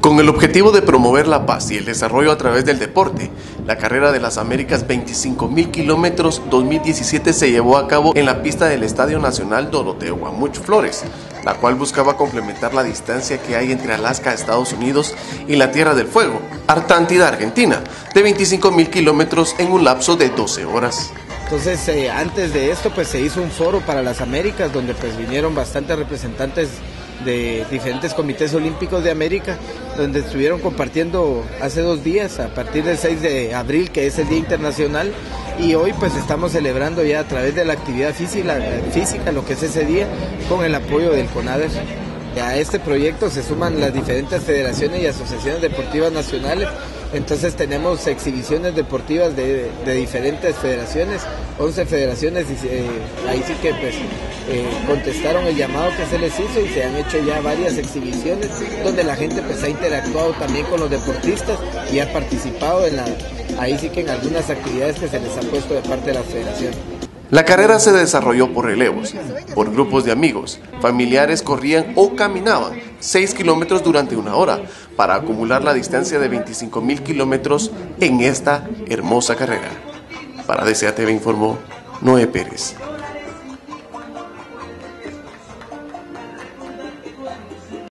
Con el objetivo de promover la paz y el desarrollo a través del deporte, la Carrera de las Américas 25.000 kilómetros 2017 se llevó a cabo en la pista del Estadio Nacional Doroteo Guamuch Flores, la cual buscaba complementar la distancia que hay entre Alaska, Estados Unidos y la Tierra del Fuego, Antártida Argentina, de 25.000 kilómetros en un lapso de 12 horas. Entonces, antes de esto, pues se hizo un foro para las Américas, donde pues vinieron bastantes representantes de diferentes comités olímpicos de América, donde estuvieron compartiendo hace 2 días, a partir del 6 de abril, que es el Día Internacional, y hoy pues estamos celebrando ya a través de la actividad física lo que es ese día, con el apoyo del CONADE. A este proyecto se suman las diferentes federaciones y asociaciones deportivas nacionales, entonces tenemos exhibiciones deportivas de diferentes federaciones, 11 federaciones, y ahí sí que pues contestaron el llamado que se les hizo y se han hecho ya varias exhibiciones donde la gente pues ha interactuado también con los deportistas y ha participado ahí sí que en algunas actividades que se les ha puesto de parte de la federación. La carrera se desarrolló por relevos, por grupos de amigos, familiares corrían o caminaban 6 kilómetros durante 1 hora para acumular la distancia de 25.000 kilómetros en esta hermosa carrera. Para DCATV informó Noé Pérez.